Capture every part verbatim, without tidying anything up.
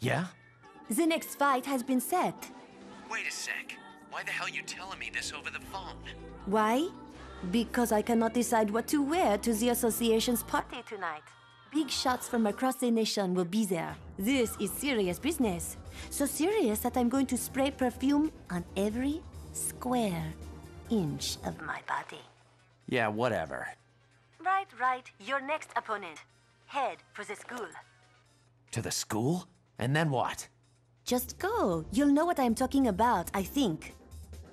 Yeah? The next fight has been set. Wait a sec. Why the hell are you telling me this over the phone? Why? Because I cannot decide what to wear to the association's party tonight. Big shots from across the nation will be there. This is serious business. So serious that I'm going to spray perfume on every square inch of my body. Yeah, whatever. Right, right. Your next opponent. Head for the school. To the school? And then what? Just go. You'll know what I'm talking about, I think.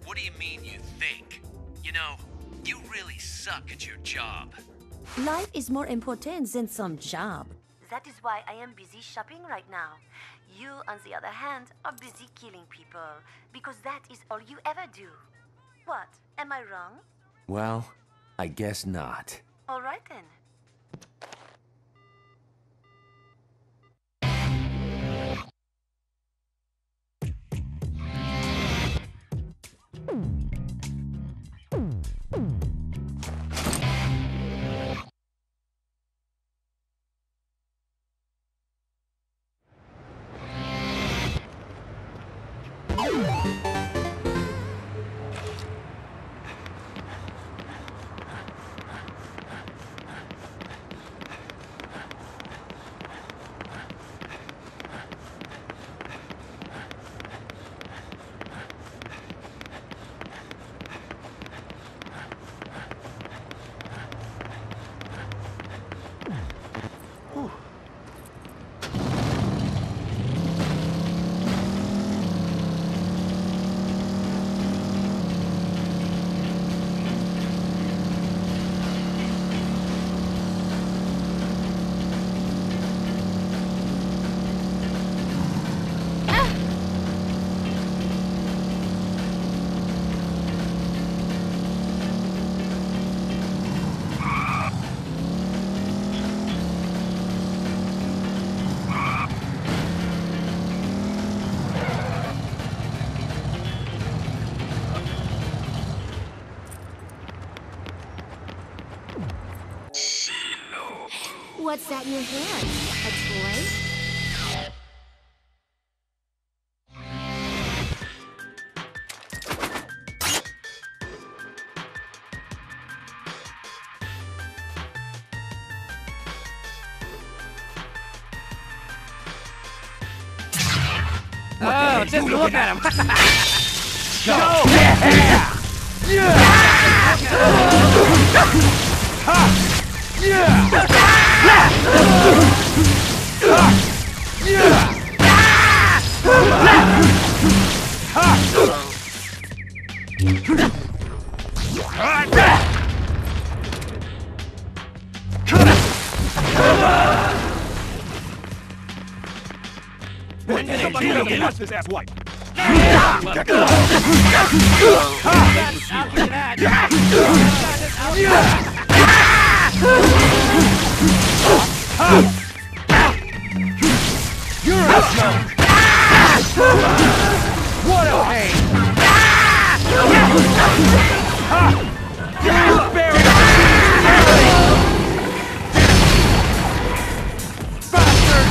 What do you mean, you think? You know, you really suck at your job. Life is more important than some job. That is why I am busy shopping right now. You, on the other hand, are busy killing people, because that is all you ever do. What? Am I wrong? Well, I guess not. All right then. What's that in your hand? A toy? Oh, just look at him! Go! Yeah! Yeah! Ha! Yeah! Yeah! This ass wipe. You're a smoke. What a pain. You're buried. Bastard.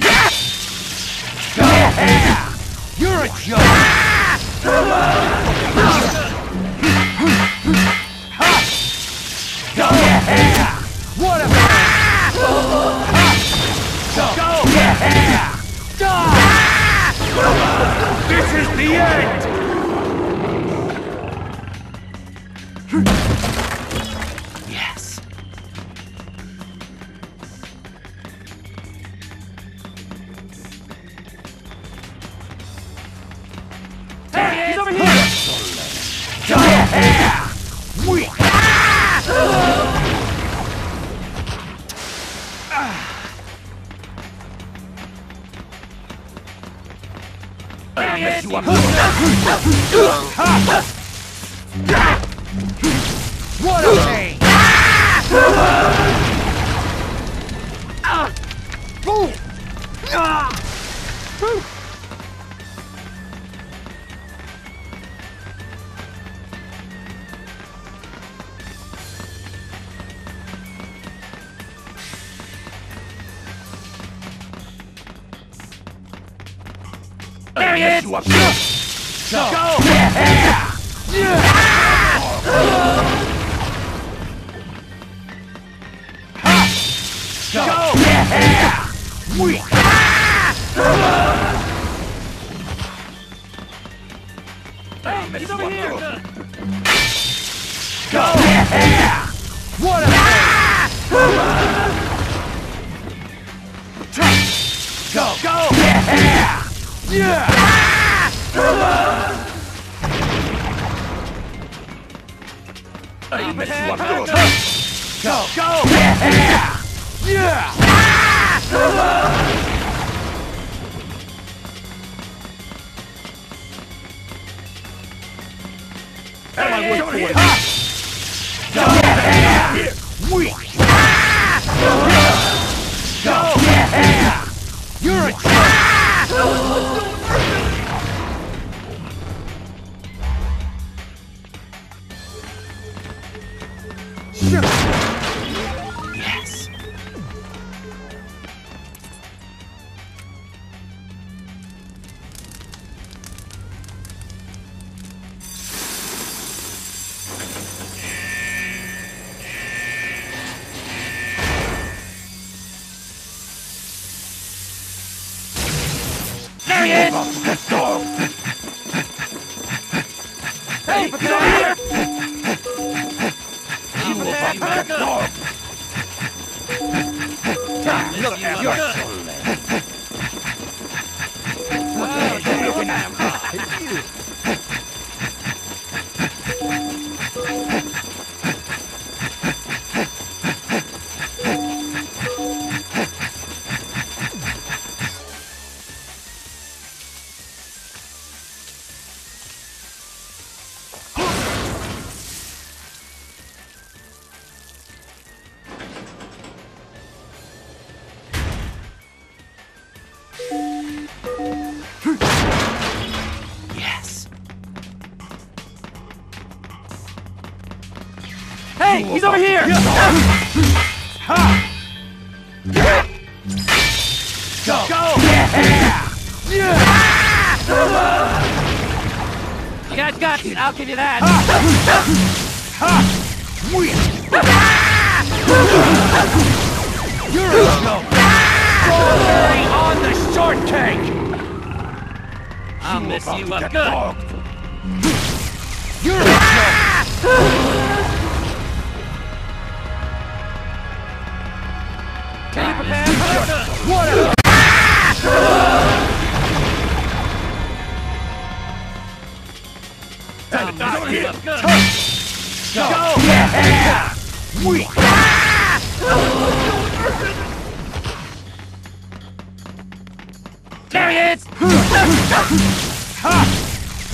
Yes! You're a joke! Go! Yeah! What a... Go! Yeah! Die! This is the end! Yes. Hey, he's over here! Die! We... You are... What a thing! Yes, you are... Go! Yeah! Yeah! Go! Yeah! We... Hey, he's over here! Go! Yeah! What a... Go! Go! Yeah! Yeah! I bet you are good. Go, go! Yeah! Yeah! Hey, wait for it! Go! Yeah! We! Go! Yeah! You're a jerk! Yes. There he is. Hey, but get over here! Look at your... Hey, he's over here! Go! Go! Yeah! You guys got it, I'll give you that! You're a joke! Strawberry on the shortcake! I'll mess you up good! You're a joke! What a... That not hit! Touch! Go! Yeah! We... There he is!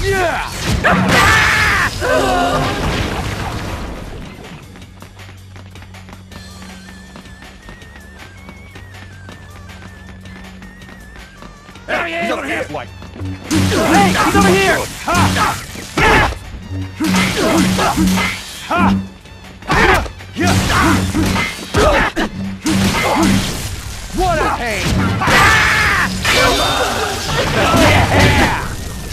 Yeah! He's over here! Hey! He's over here! Ha! Yeah! Ha! What a pain! Yeah!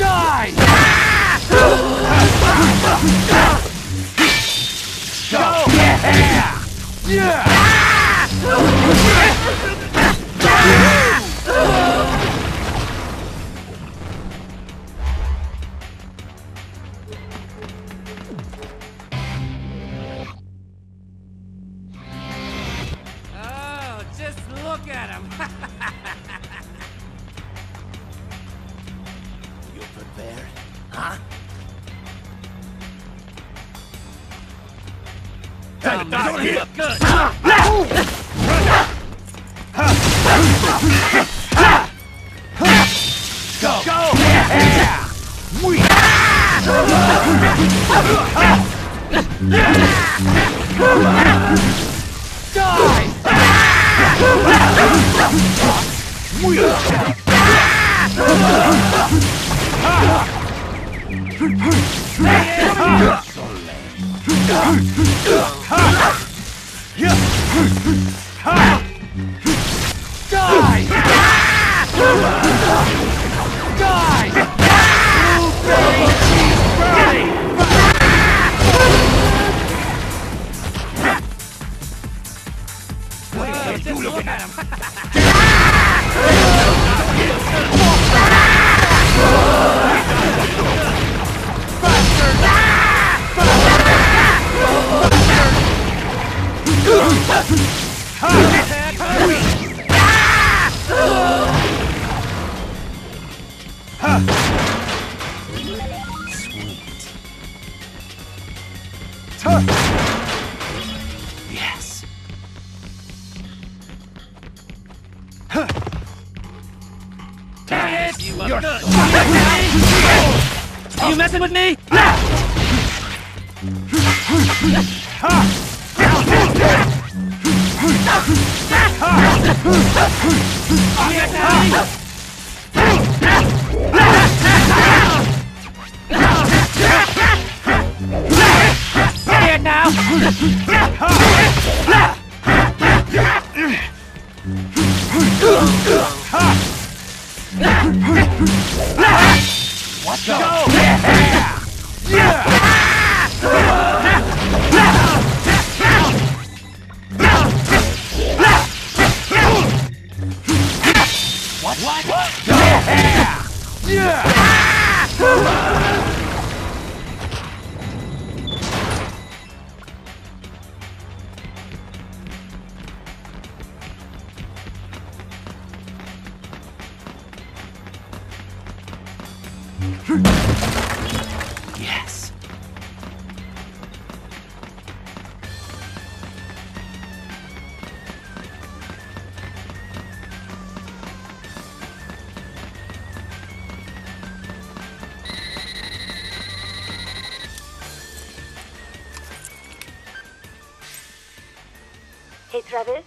Hey Travis,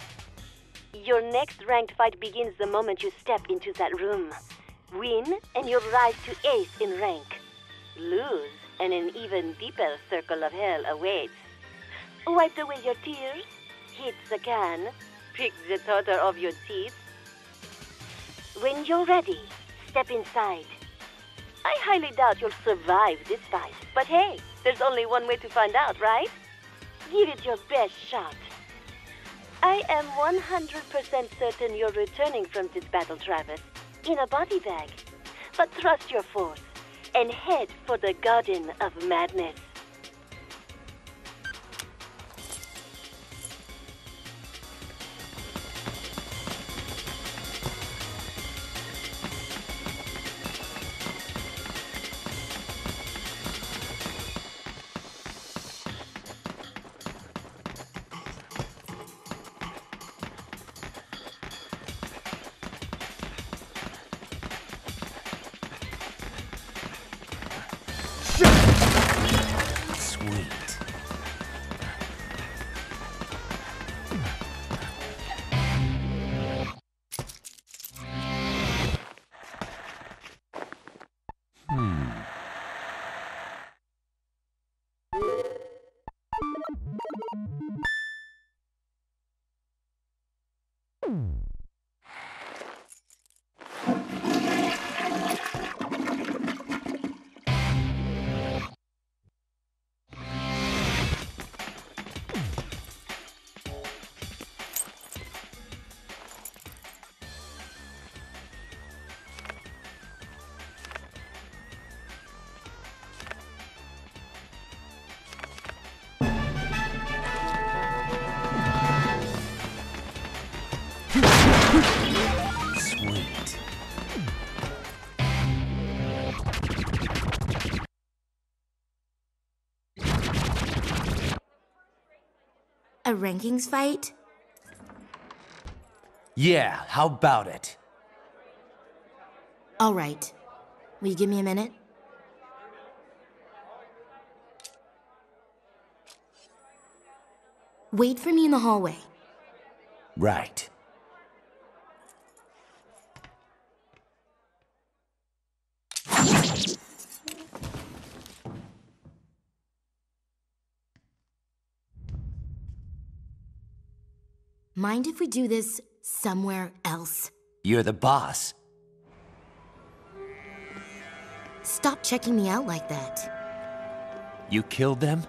your next ranked fight begins the moment you step into that room. Win and you'll rise to ace in rank. Lose and an even deeper circle of hell awaits. Wipe away your tears, hit the can, pick the total of your teeth. When you're ready, step inside. I highly doubt you'll survive this fight, but hey, there's only one way to find out, right? Give it your best shot. I am one hundred percent certain you're returning from this battle, Travis, in a body bag. But trust your force and head for the Garden of Madness. A rankings fight? Yeah, how about it? All right. Will you give me a minute? Wait for me in the hallway. Right. Mind if we do this somewhere else? You're the boss. Stop checking me out like that. You killed them?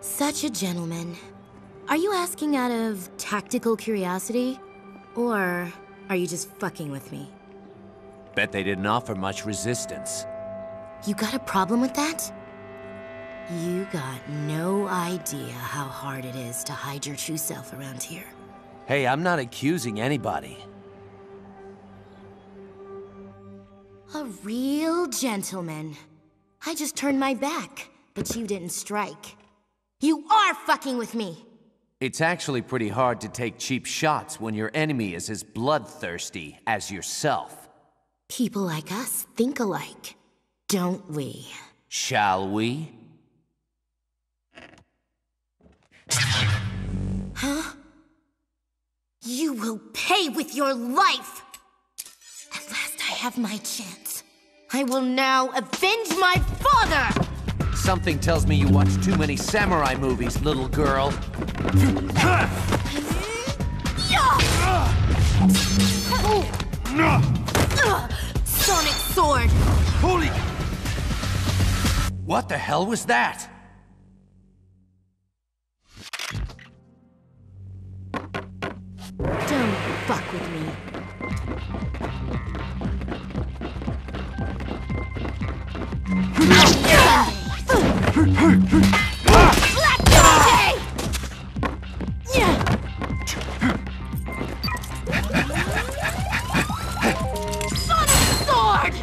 Such a gentleman. Are you asking out of tactical curiosity? Or are you just fucking with me? Bet they didn't offer much resistance. You got a problem with that? You got no idea how hard it is to hide your true self around here. Hey, I'm not accusing anybody. A real gentleman. I just turned my back, but you didn't strike. You are fucking with me! It's actually pretty hard to take cheap shots when your enemy is as bloodthirsty as yourself. People like us think alike, don't we? Shall we? Huh? You will pay with your life! At last I have my chance. I will now avenge my father! Something tells me you watch too many samurai movies, little girl. Sonic sword! Holy... What the hell was that? Don't fuck with me. Black Dante! Sonic sword!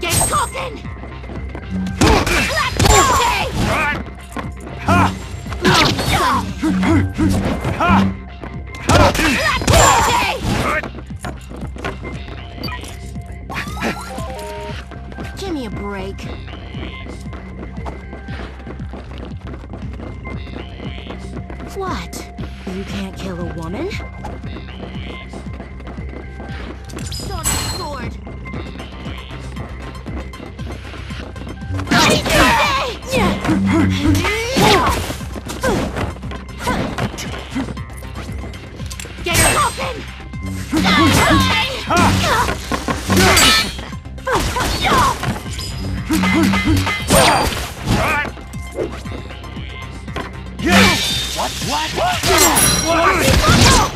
Get talking! Black Dante! Give me a break. What? You can't kill a woman? Sonic sword. Yeah. What? What? What? What? What? What?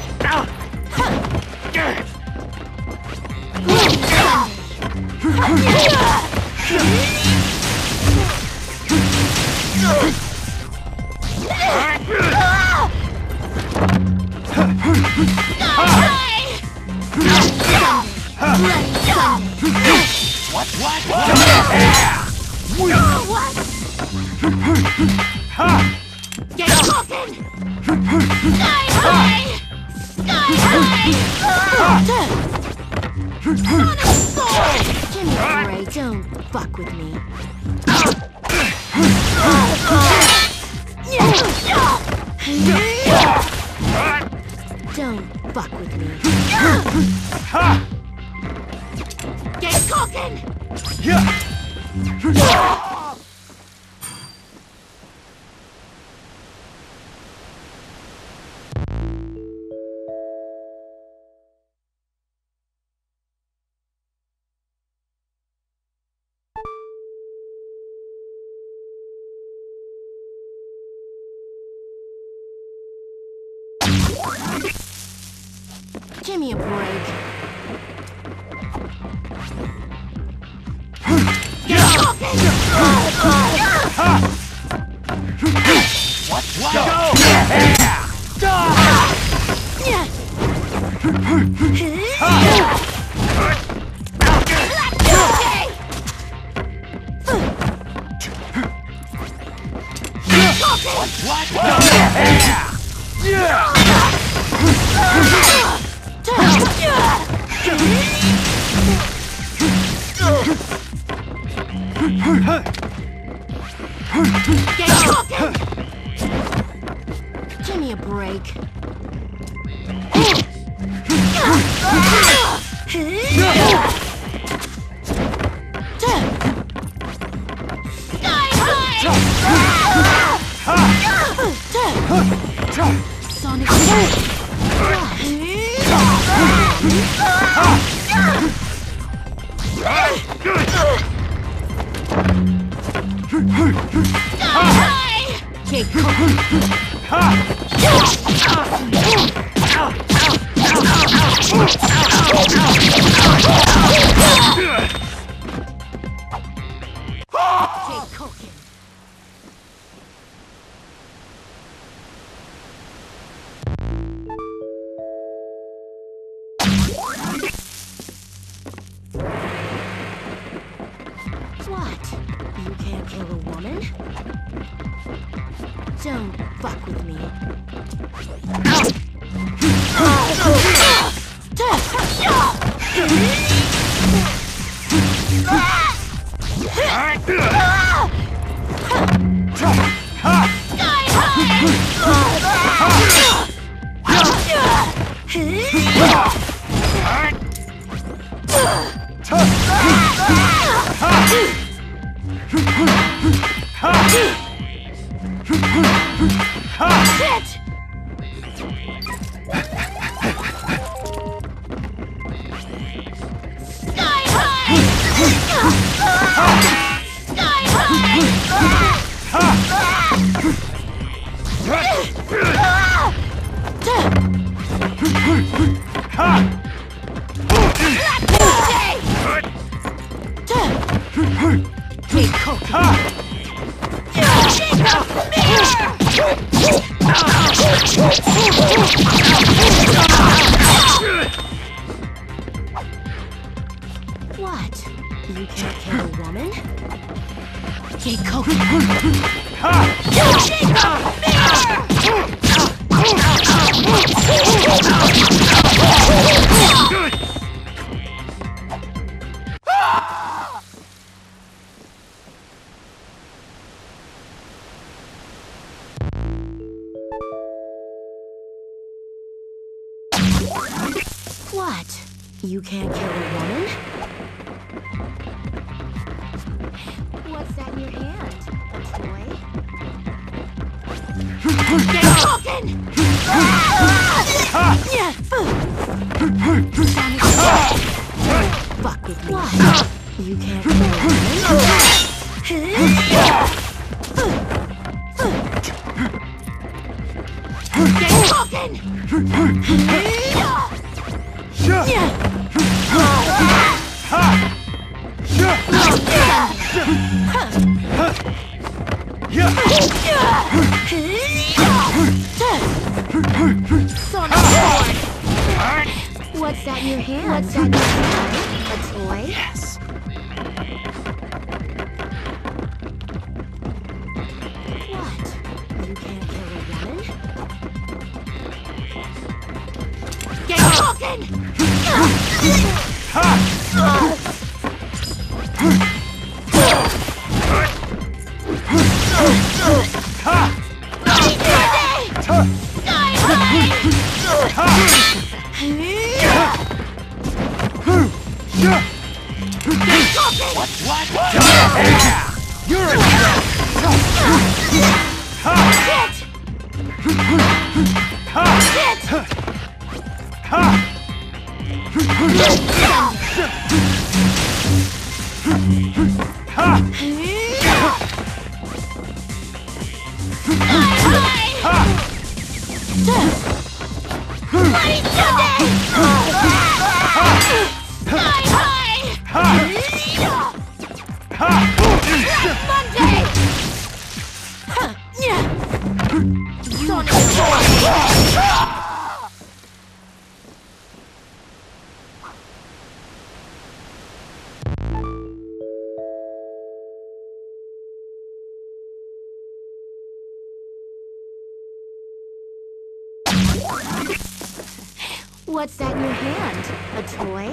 Get talking! Sky high! Sky high! Give me a break, don't fuck with me. Don't fuck with me. Get talking! Yeah. Give me a break. What? What? Go! Yeah! Stop! Yeah! Let's go! What? What? No. Yeah. Yeah. Get talking. Give me a break. Sonic. Don't fuck with me. Shit! Sky high! Sky high! What? You can't kill a woman? Get cocky. What? You can't kill a woman? What's that in your hand, boy? Get talking! Fuck with me. What? You can't kill a woman? Get talking! Yeah. What's that in your hand? What's that in your hand? A toy? Yes. What? You can't kill a woman? Get talking! What? What? What? Yeah. You're a ha! Ha! What's that in your hand? A toy?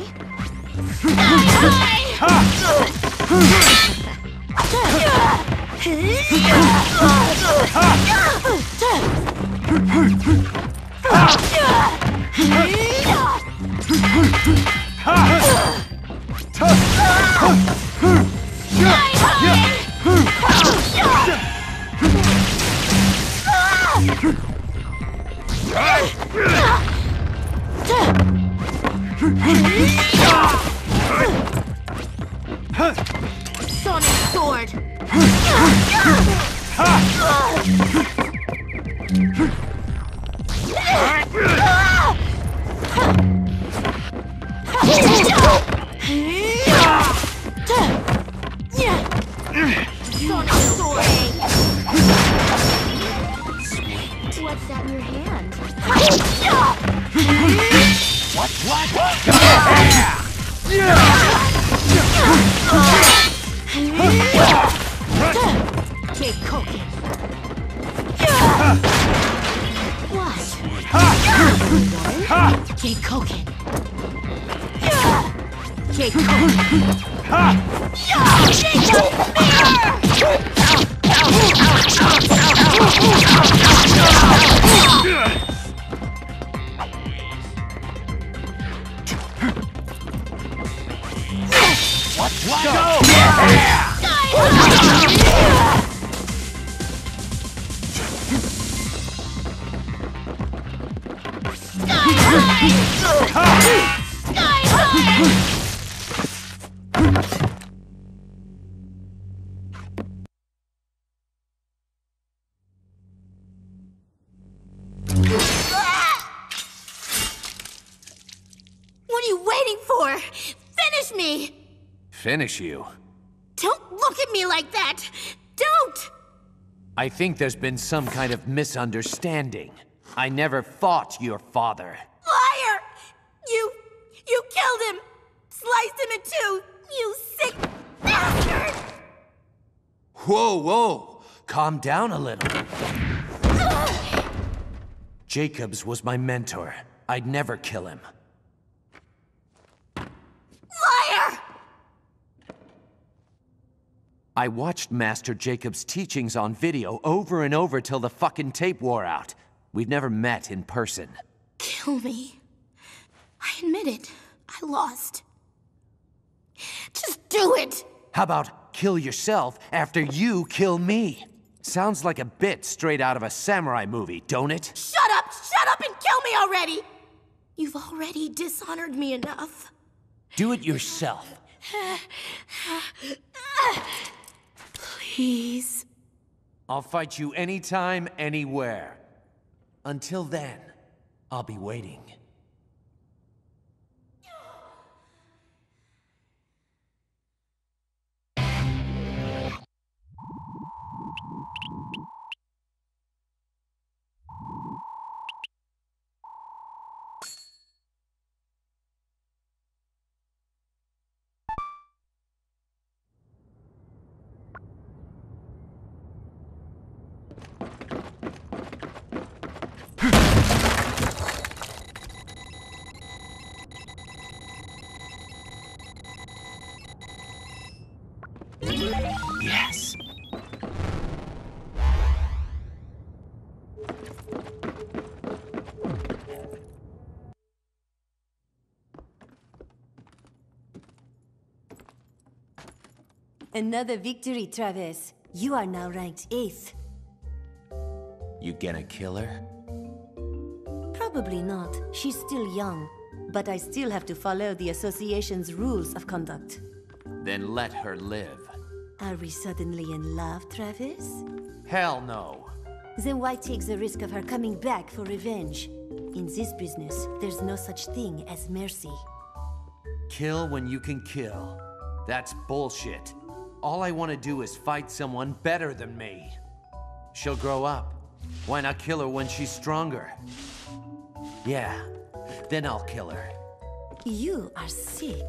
Sonic sword. Sonic sword. What's that in your hand? What? What? What? Yeah. Yeah. Take cooking. What? Take cooking. Take cooking. What? What? Go! Go. Yeah. Yeah. Sky high! Sky high! What are you waiting for? Finish me! Finish you. Don't look at me like that! Don't! I think there's been some kind of misunderstanding. I never fought your father. Liar! You... you killed him! Sliced him in two, you sick bastard! Whoa, whoa! Calm down a little. Jacobs was my mentor. I'd never kill him. I watched Master Jacob's teachings on video over and over till the fucking tape wore out. We've never met in person. Kill me. I admit it. I lost. Just do it! How about kill yourself after you kill me? Sounds like a bit straight out of a samurai movie, don't it? Shut up! Shut up and kill me already! You've already dishonored me enough. Do it yourself. Please. I'll fight you anytime, anywhere. Until then, I'll be waiting. Yes. Another victory, Travis. You are now ranked eighth. You gonna kill her? Probably not. She's still young. But I still have to follow the association's rules of conduct. Then let her live. Are we suddenly in love, Travis? Hell no. Then why take the risk of her coming back for revenge? In this business, there's no such thing as mercy. Kill when you can kill. That's bullshit. All I want to do is fight someone better than me. She'll grow up. Why not kill her when she's stronger? Yeah, then I'll kill her. You are sick.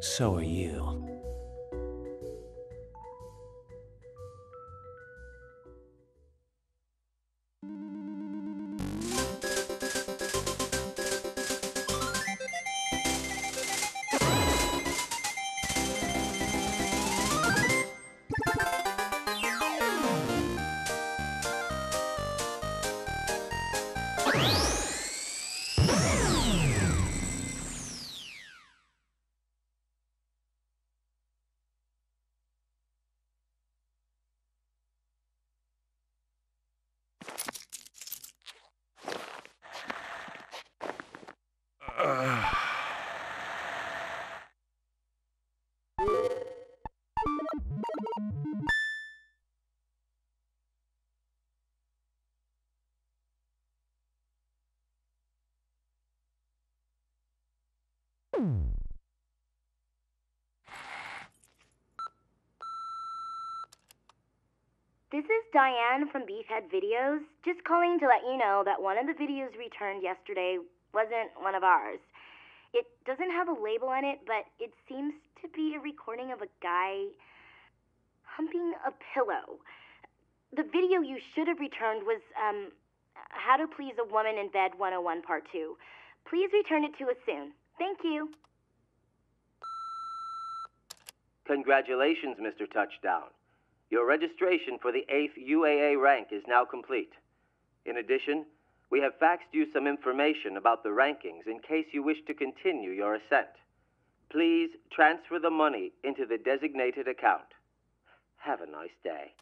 So are you. This is Diane from Beefhead Videos, just calling to let you know that one of the videos returned yesterday wasn't one of ours. It doesn't have a label on it, but it seems to be a recording of a guy humping a pillow. The video you should have returned was um, How to Please a Woman in Bed one oh one Part two. Please return it to us soon. Thank you. Congratulations, Mister Touchdown. Your registration for the eighth U A A rank is now complete. In addition, we have faxed you some information about the rankings in case you wish to continue your ascent. Please transfer the money into the designated account. Have a nice day.